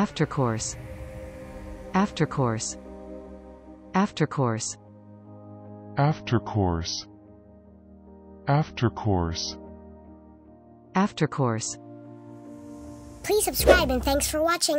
Aftercourse. Aftercourse. Aftercourse. Aftercourse. Aftercourse. Aftercourse. Please subscribe and thanks for watching.